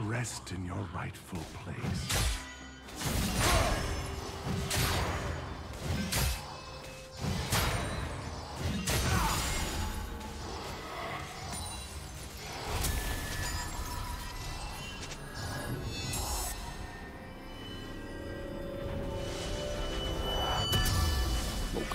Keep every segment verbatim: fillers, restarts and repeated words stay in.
Rest in your rightful place.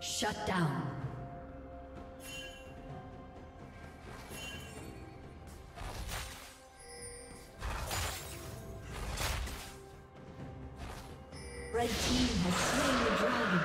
Shut down. Red team has slain the dragon.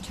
team's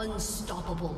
Unstoppable.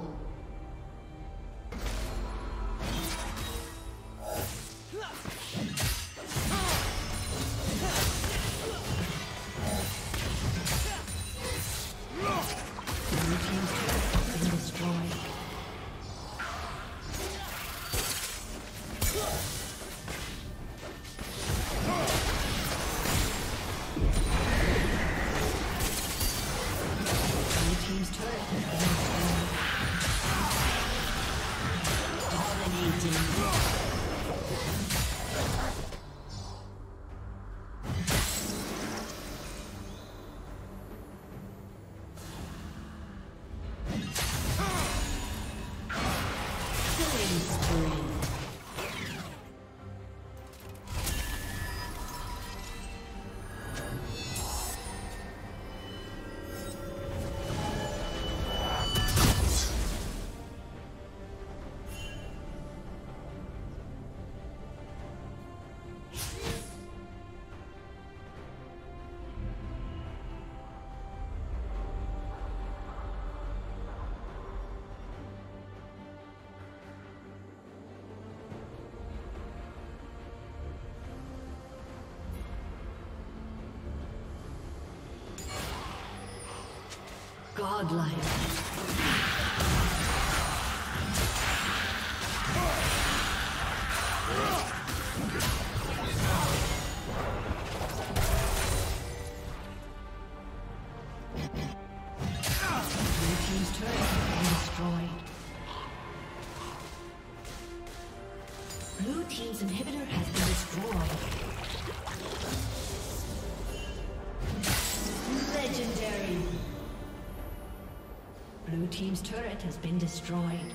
Godlike. Blue team's turret has been destroyed.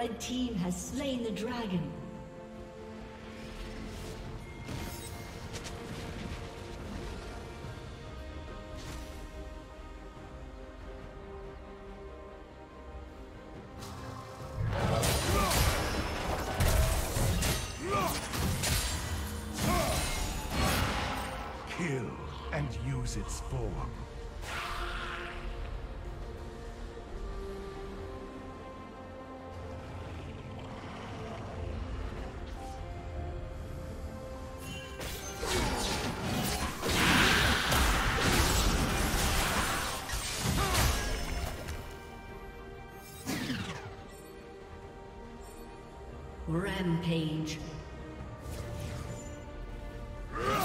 Red team has slain the dragon. Kill and use its form. Rampage. Your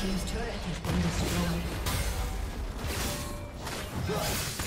team's turret has been destroyed.